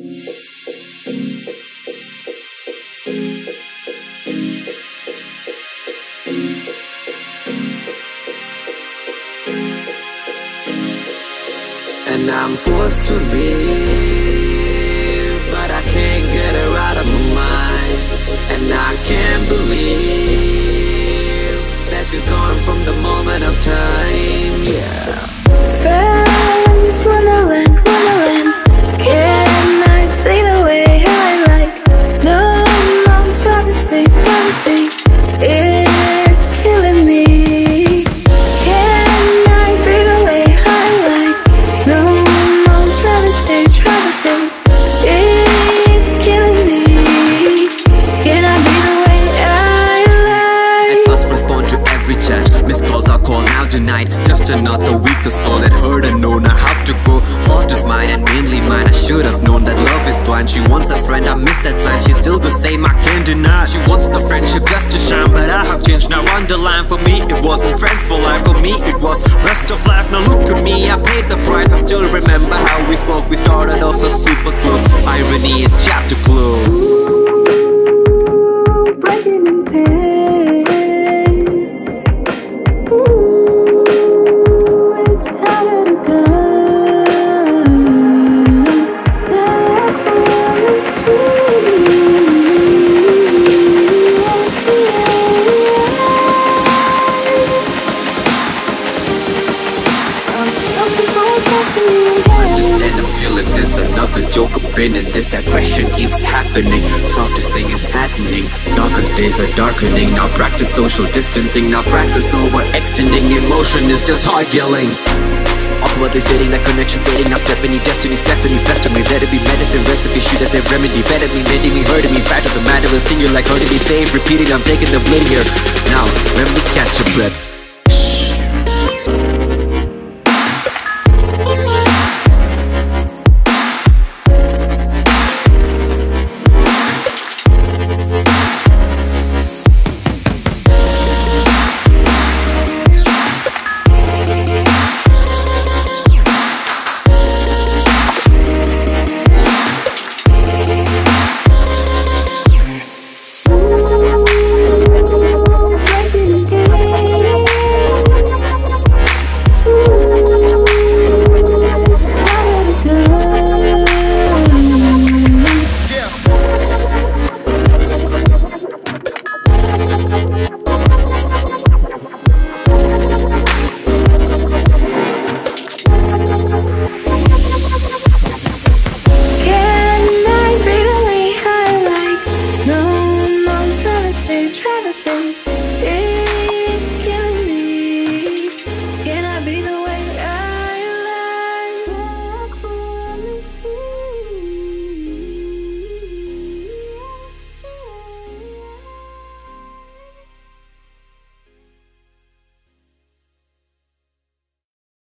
And I'm forced to live, but I can't get her out of my mind. And I can't believe that she's gone from the moment of time. Yeah. Friends, wonderland, wonderland. Can I play the way I like? No, I'm trying to stay, trying to stay. It's killing me. Just another week, the soul that hurt and known. I have to go, fault is mine and mainly mine. I should have known that love is blind. She wants a friend, I missed that sign. She's still the same, I can't deny. She wants the friendship just to shine, but I have changed, now underline. For me it wasn't friends for life, for me it was rest of life. Now look at me, I paid the price. I still remember how we spoke, we started off so super close. Irony is chapter close. Ooh, breaking in pain. Understand I'm feeling this, another joke I've been in this. Aggression keeps happening, softest thing is fattening. Darkest days are darkening, now practice social distancing. Now practice overextending, emotion is just hard yelling. Awkwardly stating that connection fading. Now Stephanie, destiny, Stephanie, best of me. Let it be medicine, recipe, she doesn't remedy. Better me, mending me, hurting me. Fact of the matter is, sting you like hurting me. Say it, repeat it, I'm taking the blame here. Now, let me catch a breath.